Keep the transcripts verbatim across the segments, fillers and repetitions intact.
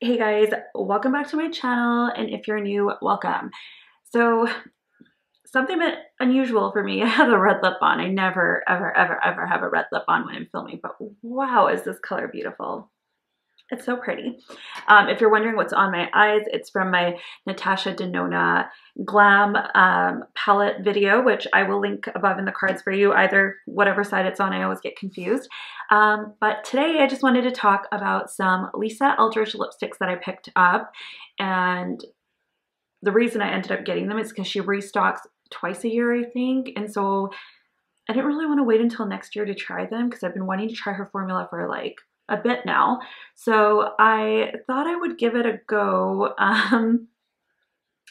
Hey guys, welcome back to my channel, and if you're new, welcome. So something a bit unusual for me, I have a red lip on. I never ever ever ever have a red lip on when I'm filming, but wow, is this color beautiful. It's so pretty. Um, if you're wondering what's on my eyes, it's from my Natasha Denona Glam um, palette video, which I will link above in the cards for you, either whatever side it's on, I always get confused. Um, but today I just wanted to talk about some Lisa Eldridge lipsticks that I picked up. And the reason I ended up getting them is because she restocks twice a year, I think. And so I didn't really want to wait until next year to try them because I've been wanting to try her formula for like a bit now. So I thought I would give it a go um,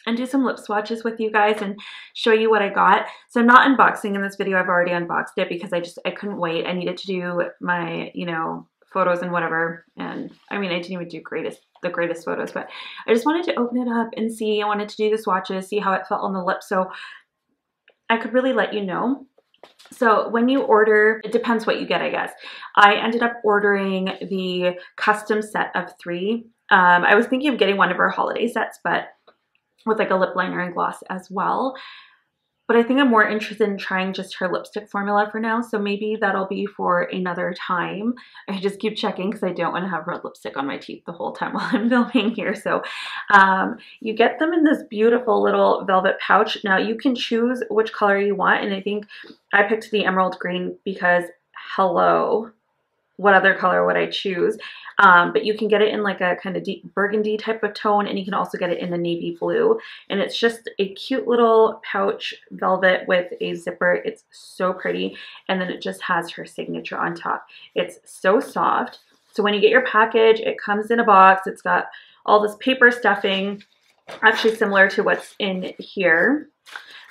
and do some lip swatches with you guys and show you what I got. So I'm not unboxing in this video. I've already unboxed it because I just, I couldn't wait. I needed to do my, you know, photos and whatever. And I mean, I didn't even do greatest, the greatest photos, but I just wanted to open it up and see. I wanted to do the swatches, see how it felt on the lip, so I could really let you know. So when you order, it depends what you get, I guess. I ended up ordering the custom set of three. Um, I was thinking of getting one of her holiday sets, but with like a lip liner and gloss as well. But I think I'm more interested in trying just her lipstick formula for now. So maybe that'll be for another time. I just keep checking because I don't want to have red lipstick on my teeth the whole time while I'm filming here. So um, you get them in this beautiful little velvet pouch. Now you can choose which color you want. And I think I picked the emerald green because hello, what other color would I choose? Um, but you can get it in like a kind of deep burgundy type of tone, and you can also get it in a navy blue. And it's just a cute little pouch velvet with a zipper. It's so pretty. And then it just has her signature on top. It's so soft. So when you get your package, it comes in a box. It's got all this paper stuffing, actually similar to what's in here.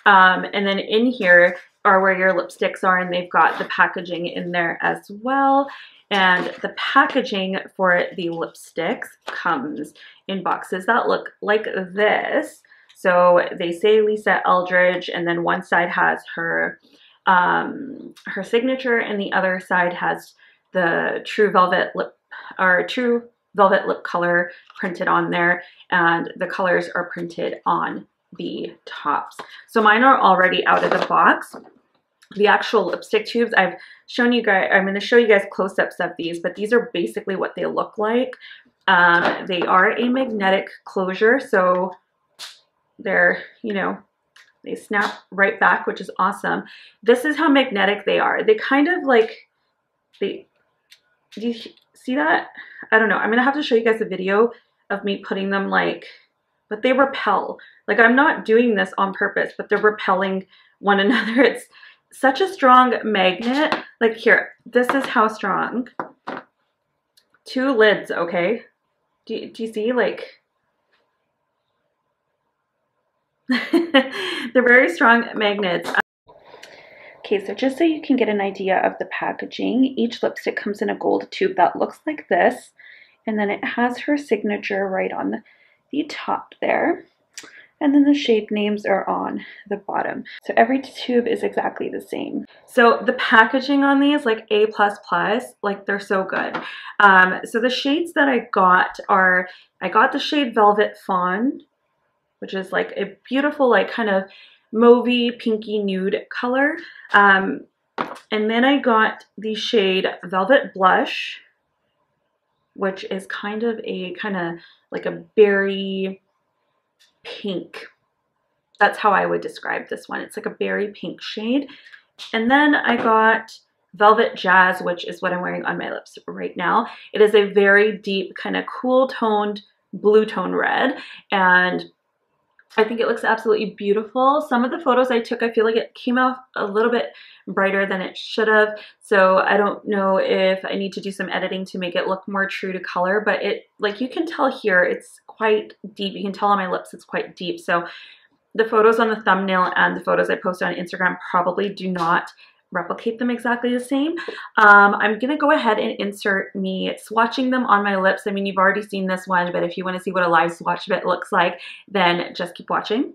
Um, and then in here are where your lipsticks are, and they've got the packaging in there as well. And the packaging for the lipsticks comes in boxes that look like this. So they say Lisa Eldridge, and then one side has her um, her signature, and the other side has the True Velvet lip or True Velvet lip color printed on there, and the colors are printed on the tops. So mine are already out of the box. The actual lipstick tubes, I've shown you guys, I'm going to show you guys close-ups of these, but these are basically what they look like. Um, they are a magnetic closure, so they're, you know, they snap right back, which is awesome. This is how magnetic they are. They kind of like, they, do you see that? I don't know. I'm going to have to show you guys a video of me putting them like, but they repel. Like, I'm not doing this on purpose, but they're repelling one another. It's such a strong magnet. Like here, this is how strong. Two lids, okay? Do, do you see? Like, they're very strong magnets. Okay, so just so you can get an idea of the packaging, each lipstick comes in a gold tube that looks like this. And then it has her signature right on the, the top there. And then the shade names are on the bottom. So every tube is exactly the same. So the packaging on these, like A plus plus, like they're so good. Um, so the shades that I got are, I got the shade Velvet Fawn, which is like a beautiful, like kind of mauvey, pinky nude color. Um, and then I got the shade Velvet Blush, which is kind of a, kind of like a berry pink. That's how I would describe this one. It's like a berry pink shade. And then I got Velvet Jazz, which is what I'm wearing on my lips right now. It is a very deep, kind of cool toned blue tone red, and I think it looks absolutely beautiful. Some of the photos I took, I feel like it came out a little bit brighter than it should have. So I don't know if I need to do some editing to make it look more true to color, but it, like you can tell here, it's quite deep. You can tell on my lips it's quite deep. So the photos on the thumbnail and the photos I post on Instagram probably do not replicate them exactly the same. Um, I'm going to go ahead and insert me swatching them on my lips. I mean, you've already seen this one, but if you want to see what a live swatch of it looks like, then just keep watching.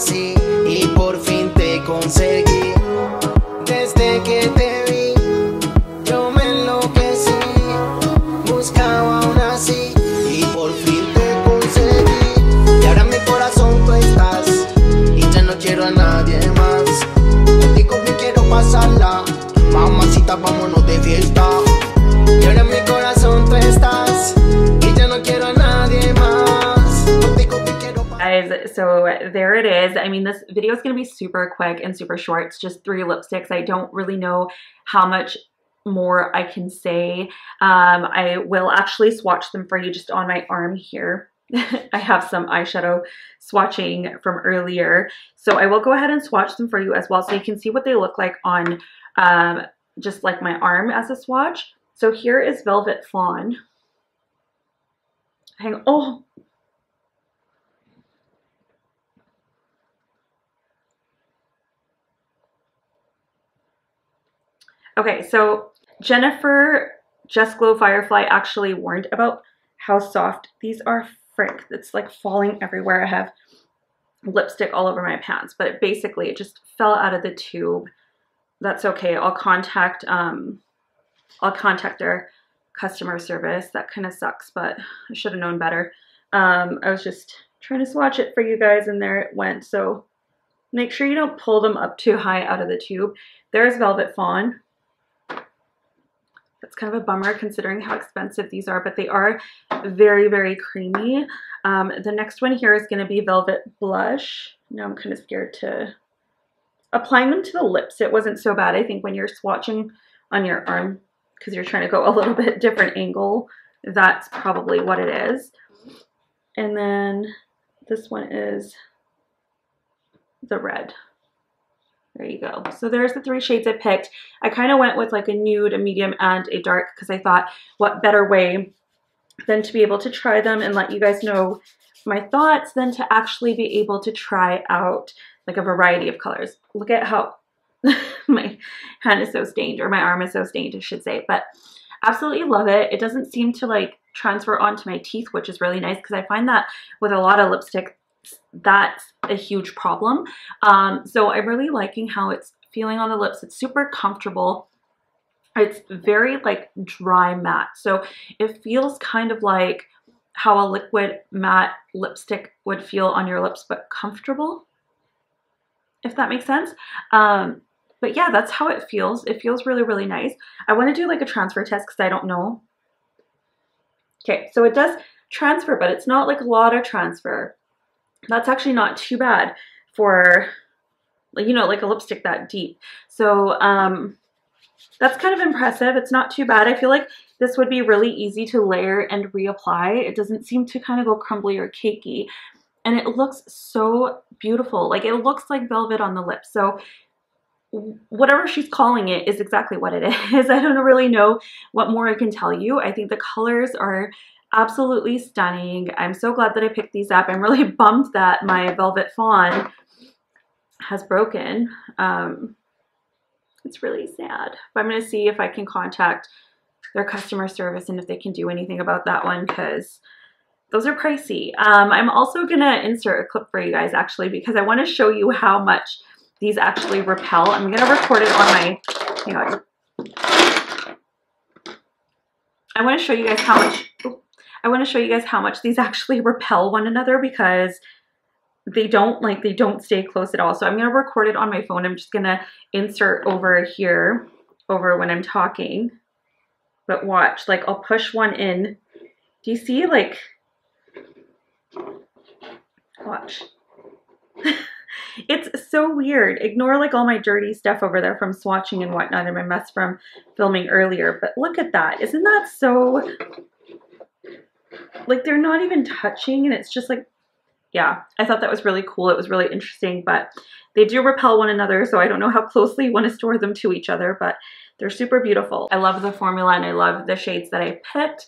así y por fin te conseguí. Desde que te vi, yo me enloquecí, buscaba una así y por fin te conseguí. Y ahora en mi corazón tú estás y ya no quiero a nadie más. Contigo que quiero pasarla, mamacita, vámonos de fiesta. Y ahora en mi corazón tú estás y ya no quiero a nadie más. Contigo que quiero pasarla. So there it is. I mean, this video is going to be super quick and super short. It's just three lipsticks. I don't really know how much more I can say. Um, I will actually swatch them for you just on my arm here. I have some eyeshadow swatching from earlier. So I will go ahead and swatch them for you as well so you can see what they look like on um, just like my arm as a swatch. So here is Velvet Fawn. Hang on. Oh. Okay, so Jennifer Just Glow Firefly actually warned about how soft these are. Frick, it's like falling everywhere. I have lipstick all over my pants, but it basically it just fell out of the tube. That's okay. I'll contact um, I'll contact our customer service. That kind of sucks, but I should have known better. Um, I was just trying to swatch it for you guys, and there it went. So make sure you don't pull them up too high out of the tube. There's Velvet Fawn. That's kind of a bummer considering how expensive these are, but they are very, very creamy. Um, the next one here is going to be Velvet Blush. Now I'm kind of scared to... Applying them to the lips, it wasn't so bad, I think, when you're swatching on your arm because you're trying to go a little bit different angle. That's probably what it is. And then this one is the red. There you go. So there's the three shades I picked. I kind of went with like a nude, a medium, and a dark because I thought what better way than to be able to try them and let you guys know my thoughts than to actually be able to try out like a variety of colors. Look at how my hand is so stained, or my arm is so stained, I should say, but absolutely love it. It doesn't seem to like transfer onto my teeth, which is really nice because I find that with a lot of lipstick, that's a huge problem. Um, so I'm really liking how it's feeling on the lips. It's super comfortable. It's very like dry matte. So it feels kind of like how a liquid matte lipstick would feel on your lips, but comfortable, if that makes sense. Um, but yeah, that's how it feels. It feels really, really nice. I want to do like a transfer test because I don't know. Okay, so it does transfer, but it's not like a lot of transfer. That's actually not too bad for, you know, like a lipstick that deep. So um, that's kind of impressive. It's not too bad. I feel like this would be really easy to layer and reapply. It doesn't seem to kind of go crumbly or cakey. And it looks so beautiful. Like it looks like velvet on the lips. So whatever she's calling it is exactly what it is. I don't really know what more I can tell you. I think the colors are absolutely stunning. I'm so glad that I picked these up. I'm really bummed that my Velvet Fawn has broken. Um, it's really sad. But I'm going to see if I can contact their customer service and if they can do anything about that one because those are pricey. Um, I'm also going to insert a clip for you guys actually because I want to show you how much these actually repel. I'm going to record it on my, hang on. I want to show you guys how much, oops, I want to show you guys how much these actually repel one another because they don't like, they don't stay close at all. So I'm going to record it on my phone. I'm just going to insert over here, over when I'm talking, but watch, like I'll push one in. Do you see like, watch. It's so weird. Ignore like all my dirty stuff over there from swatching and whatnot and my mess from filming earlier. But look at that. Isn't that so... Like they're not even touching and it's just like, yeah, I thought that was really cool. It was really interesting, but they do repel one another. So I don't know how closely you want to store them to each other, but they're super beautiful. I love the formula and I love the shades that I picked.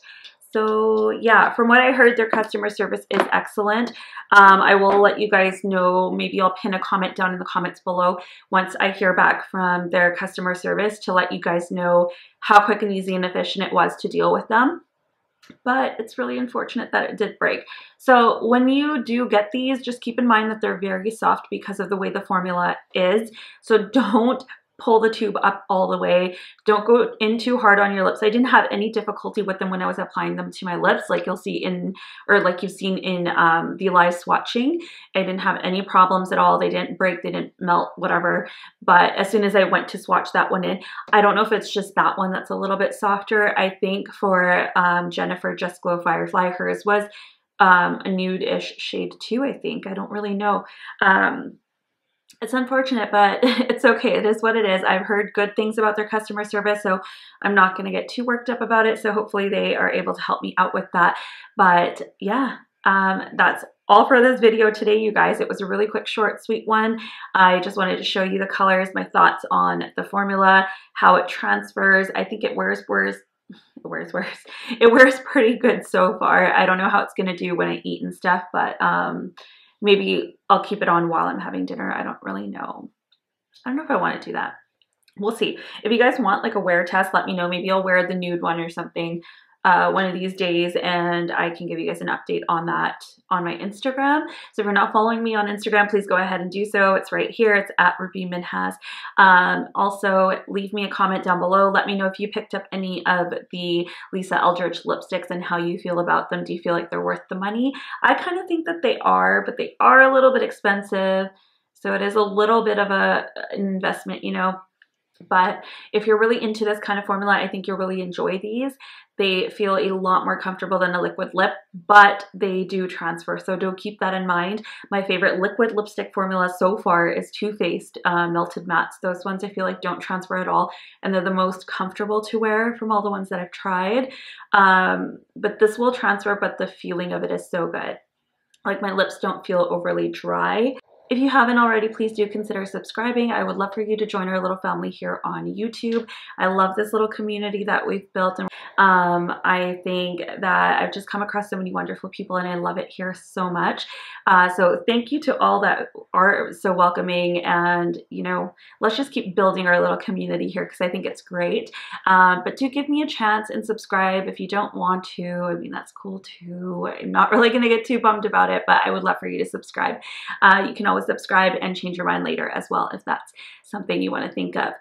So yeah, from what I heard, their customer service is excellent. Um, I will let you guys know, maybe I'll pin a comment down in the comments below once I hear back from their customer service to let you guys know how quick and easy and efficient it was to deal with them. but it's really unfortunate that it did break. So when you do get these, just keep in mind that they're very soft because of the way the formula is. So don't pull the tube up all the way. Don't go in too hard on your lips. I didn't have any difficulty with them when I was applying them to my lips, like you'll see in, or like you've seen in um, the live swatching. I didn't have any problems at all. They didn't break, they didn't melt, whatever. But as soon as I went to swatch that one in, I don't know if it's just that one that's a little bit softer. I think for um, Jennifer Just Glow Firefly, hers was um, a nude-ish shade too, I think. I don't really know. Um, It's unfortunate, but it's okay. It is what it is. I've heard good things about their customer service, so I'm not going to get too worked up about it. So hopefully they are able to help me out with that. But yeah, um, that's all for this video today, you guys. It was a really quick, short, sweet one. I just wanted to show you the colors, my thoughts on the formula, how it transfers. I think it wears worse. It wears worse. It wears pretty good so far. I don't know how it's going to do when I eat and stuff, but um, maybe I'll keep it on while I'm having dinner. I don't really know. I don't know if I want to do that. We'll see. If you guys want like a wear test, let me know. Maybe I'll wear the nude one or something uh, one of these days, and I can give you guys an update on that on my Instagram. So if you're not following me on Instagram, please go ahead and do so. It's right here. It's at Ruby Minhas. Um, also, leave me a comment down below. Let me know if you picked up any of the Lisa Eldridge lipsticks and how you feel about them. Do you feel like they're worth the money? I kind of think that they are, but they are a little bit expensive. So it is a little bit of a, an investment, you know. But if you're really into this kind of formula, I think you'll really enjoy these. They feel a lot more comfortable than a liquid lip, but they do transfer, so do keep that in mind. My favorite liquid lipstick formula so far is Too Faced uh, Melted Mattes. Those ones I feel like don't transfer at all, and they're the most comfortable to wear from all the ones that I've tried. Um, but this will transfer, but the feeling of it is so good. Like, my lips don't feel overly dry. If you haven't already, please do consider subscribing. I would love for you to join our little family here on YouTube. I love this little community that we've built, and um, I think that I've just come across so many wonderful people, and I love it here so much. Uh, so thank you to all that are so welcoming, and you know, let's just keep building our little community here because I think it's great. Um, but do give me a chance and subscribe if you don't want to. I mean, that's cool too. I'm not really going to get too bummed about it, but I would love for you to subscribe. Uh, you can always subscribe and change your mind later as well if that's something you want to think of.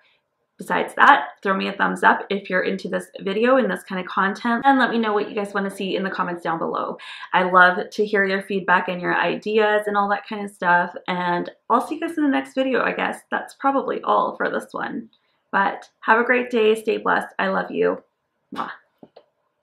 Besides that, throw me a thumbs up if you're into this video and this kind of content, and let me know what you guys want to see in the comments down below. I love to hear your feedback and your ideas and all that kind of stuff, and I'll see you guys in the next video. I guess that's probably all for this one, but have a great day. Stay blessed. I love you. Mwah.